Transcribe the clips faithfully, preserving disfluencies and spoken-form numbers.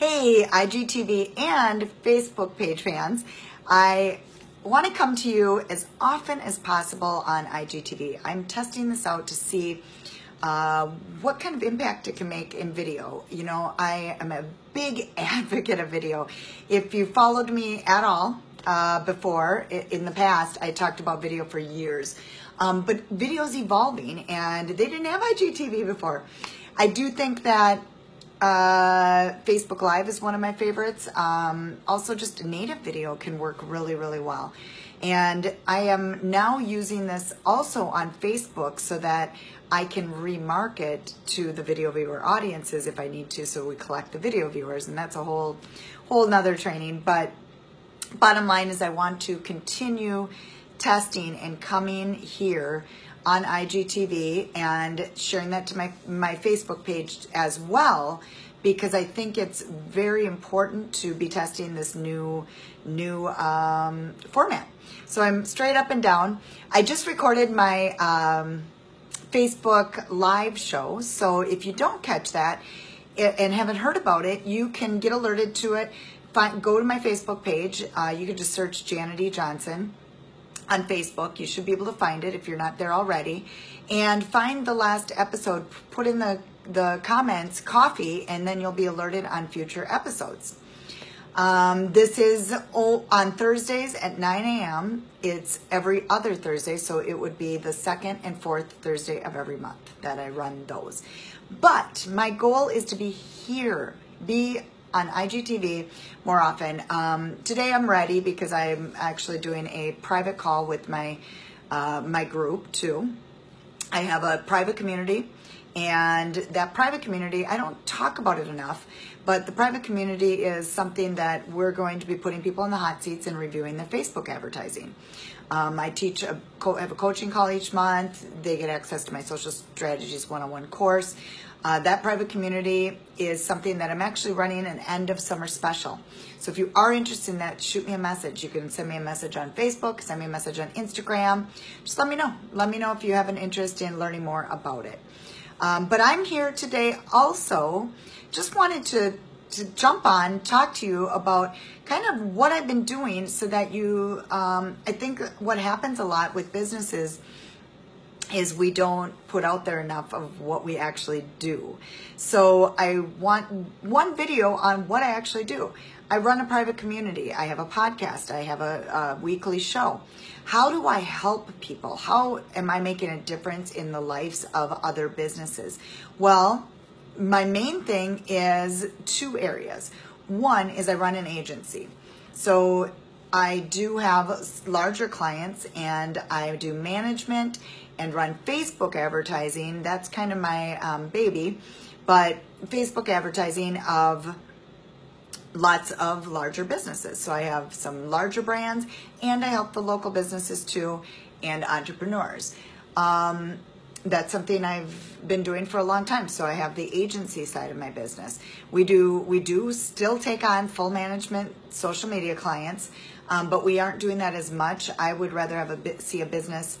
Hey, I G T V and Facebook page fans, I want to come to you as often as possible on I G T V. I'm testing this out to see uh, what kind of impact it can make in video. You know, I am a big advocate of video. If you followed me at all uh, before, in the past, I talked about video for years. Um, but video's evolving, and they didn't have I G T V before. I do think that Uh, Facebook Live is one of my favorites. Um, also, just a native video can work really, really well. And I am now using this also on Facebook so that I can remarket to the video viewer audiences if I need to, so we collect the video viewers, and that's a whole, whole nother training. But bottom line is I want to continue testing and coming here on I G T V and sharing that to my, my Facebook page as well, because I think it's very important to be testing this new new um, format. So I'm straight up and down. I just recorded my um, Facebook Live show, so if you don't catch that and haven't heard about it, you can get alerted to it. Find, go to my Facebook page. Uh, you can just search Janet E. Johnson on Facebook. You should be able to find it if you're not there already. And find the last episode, put in the, the comments, coffee, and then you'll be alerted on future episodes. Um, this is on Thursdays at nine A M It's every other Thursday, so it would be the second and fourth Thursday of every month that I run those. But my goal is to be here, be on I G T V more often. Um, today I'm ready because I'm actually doing a private call with my, uh, my group too. I have a private community, and that private community, I don't talk about it enough, but the private community is something that we're going to be putting people in the hot seats and reviewing their Facebook advertising. Um, I teach, a co have a coaching call each month. They get access to my Social Strategies one oh one course. Uh, that private community is something that I'm actually running an end of summer special. So if you are interested in that, shoot me a message. You can send me a message on Facebook, send me a message on Instagram. Just let me know. Let me know if you have an interest in learning more about it. Um, but I'm here today also. Just wanted to, to jump on, talk to you about kind of what I've been doing so that you, um, I think what happens a lot with businesses is we don't put out there enough of what we actually do. So I want one video on what I actually do. I run a private community. I have a podcast. I have a, a weekly show. How do I help people? How am I making a difference in the lives of other businesses? Well, my main thing is two areas. One is I run an agency. So I do have larger clients, and I do management and run Facebook advertising. That's kind of my um, baby, but Facebook advertising of lots of larger businesses. So I have some larger brands, and I help the local businesses too, and entrepreneurs. Um, that's something I've been doing for a long time. So I have the agency side of my business. We do, we do still take on full management social media clients, um, but we aren't doing that as much. I would rather have a see a business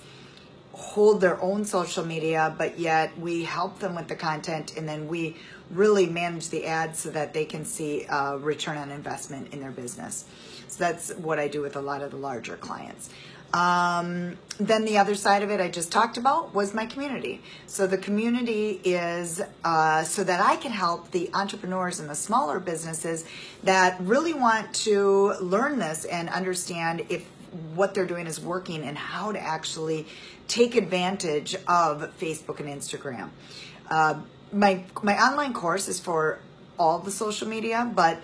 hold their own social media, but yet we help them with the content, and then we really manage the ads so that they can see a return on investment in their business. So that's what I do with a lot of the larger clients. Um, then the other side of it I just talked about was my community. So the community is uh, so that I can help the entrepreneurs and the smaller businesses that really want to learn this and understand if what they're doing is working and how to actually take advantage of Facebook and Instagram. Uh, my, my online course is for all the social media, but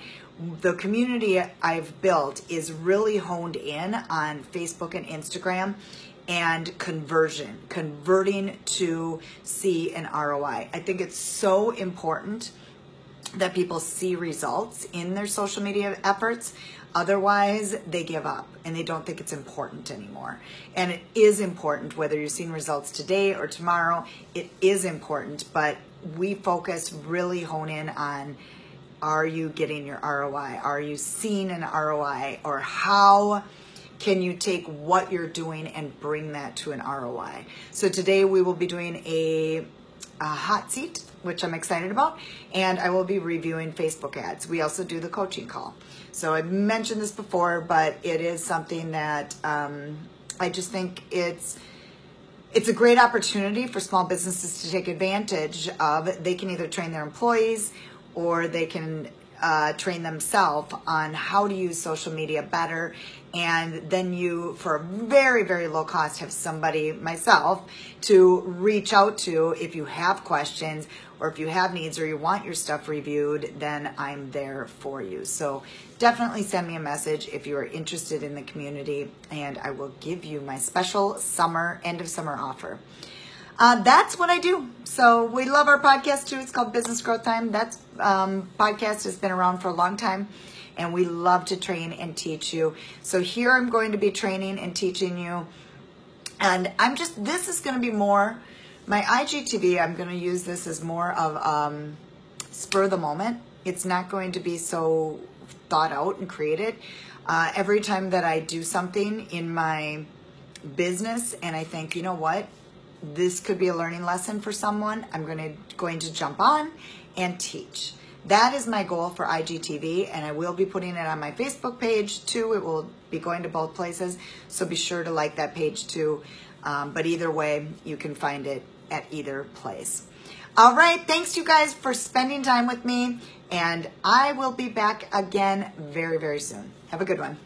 the community I've built is really honed in on Facebook and Instagram and conversion, converting to see an R O I. I think it's so important that people see results in their social media efforts. Otherwise, they give up and they don't think it's important anymore. And it is important, whether you're seeing results today or tomorrow, it is important, but we focus, really hone in on, are you getting your R O I? Are you seeing an R O I? Or how can you take what you're doing and bring that to an R O I? So today we will be doing a uh, hot seat, which I'm excited about, and I will be reviewing Facebook ads. We also do the coaching call. So I've mentioned this before, but it is something that um, I just think it's it's a great opportunity for small businesses to take advantage of. They can either train their employees or they can uh, train themselves on how to use social media better. And then you, for a very, very low cost, have somebody, myself, to reach out to if you have questions or if you have needs or you want your stuff reviewed, then I'm there for you. So definitely send me a message if you are interested in the community, and I will give you my special summer, end of summer offer. Uh, that's what I do. So we love our podcast too. It's called Business Growth Time. That um, podcast has been around for a long time. And we love to train and teach you. So here I'm going to be training and teaching you. And I'm just, this is going to be more, my I G T V, I'm going to use this as more of um, spur of the moment. It's not going to be so thought out and created. Uh, every time that I do something in my business and I think, you know what, this could be a learning lesson for someone, I'm going to, going to jump on and teach. That is my goal for I G T V, and I will be putting it on my Facebook page too. It will be going to both places, so be sure to like that page too. Um, but either way, you can find it at either place. All right, thanks you guys for spending time with me, and I will be back again very, very soon. Have a good one.